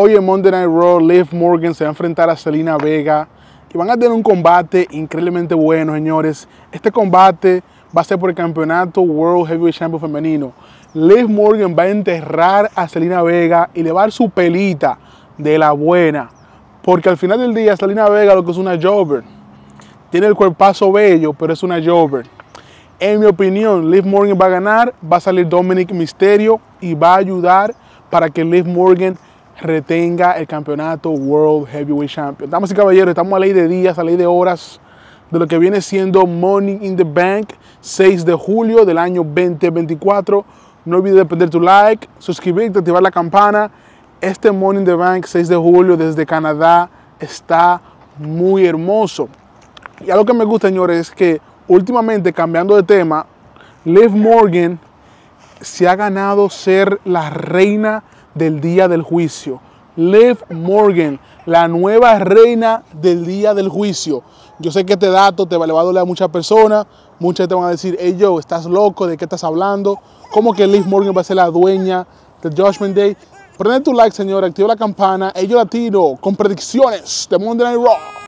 Hoy en Monday Night Raw, Liv Morgan se va a enfrentar a Zelina Vega. Y van a tener un combate increíblemente bueno, señores. Este combate va a ser por el campeonato World Heavyweight Champion femenino. Liv Morgan va a enterrar a Zelina Vega y le va a dar su pelita de la buena. Porque al final del día, Zelina Vega lo que es una jobber. Tiene el cuerpazo bello, pero es una jobber. En mi opinión, Liv Morgan va a ganar. Va a salir Dominik Mysterio y va a ayudar para que Liv Morgan retenga el campeonato World Heavyweight Champion. Damas y caballeros, estamos a ley de días, a ley de horas de lo que viene siendo Money in the Bank, 6 de julio del año 2024. No olvides de prender tu like, suscribirte, activar la campana. Este Money in the Bank 6 de julio desde Canadá está muy hermoso. Y algo que me gusta, señores, es que últimamente, cambiando de tema, Liv Morgan se ha ganado ser la reina del día del juicio. Liv Morgan, la nueva reina del día del juicio. Yo sé que este dato le va a doler a muchas personas. Muchas te van a decir, hey yo, estás loco, ¿de qué estás hablando? ¿Cómo que Liv Morgan va a ser la dueña del Judgment Day? Prende tu like, señor, activa la campana. Yo la tiro con predicciones de Monday Night Raw.